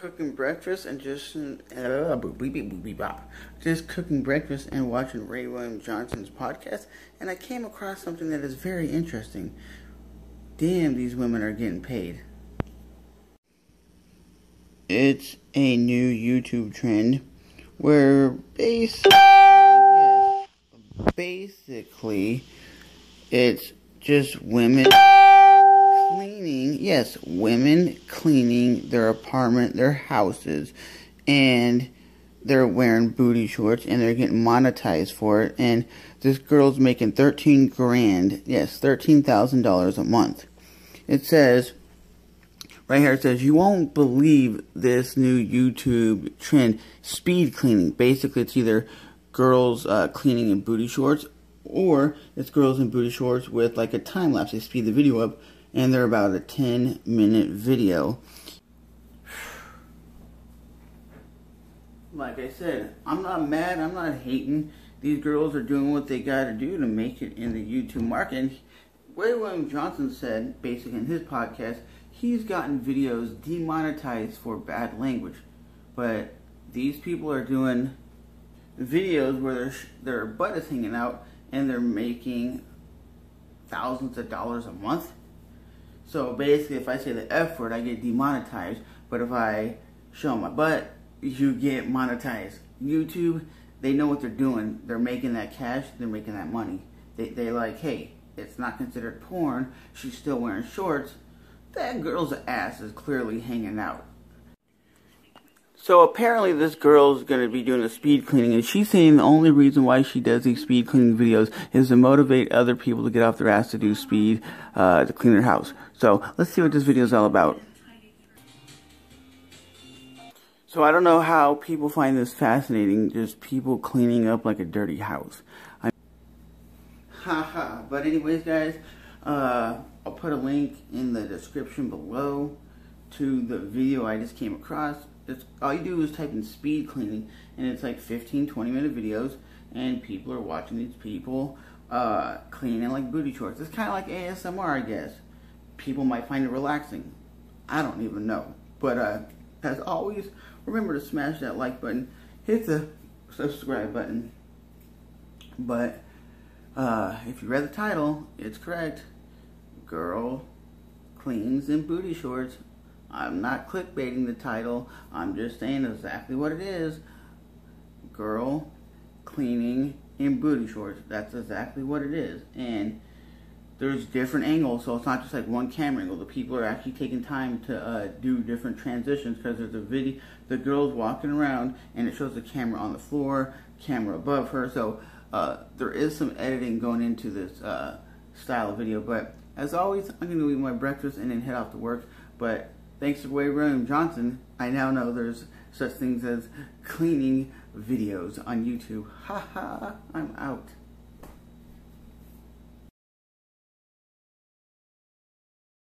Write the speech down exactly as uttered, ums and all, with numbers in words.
cooking breakfast and just uh, just cooking breakfast and watching Ray William Johnson's podcast, and I came across something that is very interesting. Damn, these women are getting paid. It's a new YouTube trend where basically, yes, basically it's just women cleaning, yes, women cleaning their apartment, their houses, and they're wearing booty shorts, and they're getting monetized for it, and this girl's making thirteen grand, yes, thirteen thousand dollars a month. It says, right here it says, you won't believe this new YouTube trend, speed cleaning. Basically, it's either girls uh, cleaning in booty shorts, or it's girls in booty shorts with like a time lapse. They speed the video up, and they're about a ten minute video. Like I said, I'm not mad, I'm not hating. These girls are doing what they gotta do to make it in the YouTube market. And Ray William Johnson said, basically in his podcast, he's gotten videos demonetized for bad language. But these people are doing videos where their, their butt is hanging out, and they're making thousands of dollars a month. So basically, if I say the F word, I get demonetized. But if I show my butt, you get monetized. YouTube, they know what they're doing. They're making that cash. They're making that money. They they like, hey, it's not considered porn. She's still wearing shorts. That girl's ass is clearly hanging out. So apparently this girl's going to be doing a speed cleaning, and she's saying the only reason why she does these speed cleaning videos is to motivate other people to get off their ass to do speed, uh, to clean their house. So let's see what this video is all about. So I don't know how people find this fascinating, just people cleaning up like a dirty house. I Haha, but anyways guys, uh, I'll put a link in the description below to the video I just came across. It's, all you do is type in speed cleaning, and it's like fifteen, twenty minute videos, and people are watching these people uh, cleaning like booty shorts. It's kind of like A S M R, I guess. People might find it relaxing. I don't even know. But uh, as always, remember to smash that like button, hit the subscribe button. But uh, if you read the title, it's correct. Girl cleans in booty shorts. I'm not clickbaiting the title. I'm just saying exactly what it is. Girl cleaning in booty shorts. That's exactly what it is. And there's different angles, so it's not just like one camera angle. The people are actually taking time to uh, do different transitions, because there's a video, the girl's walking around, and it shows the camera on the floor, camera above her. So uh, there is some editing going into this uh, style of video. But as always, I'm gonna eat my breakfast and then head off to work. But thanks to Ray William Johnson, I now know there's such things as cleaning videos on YouTube. Ha ha, I'm out.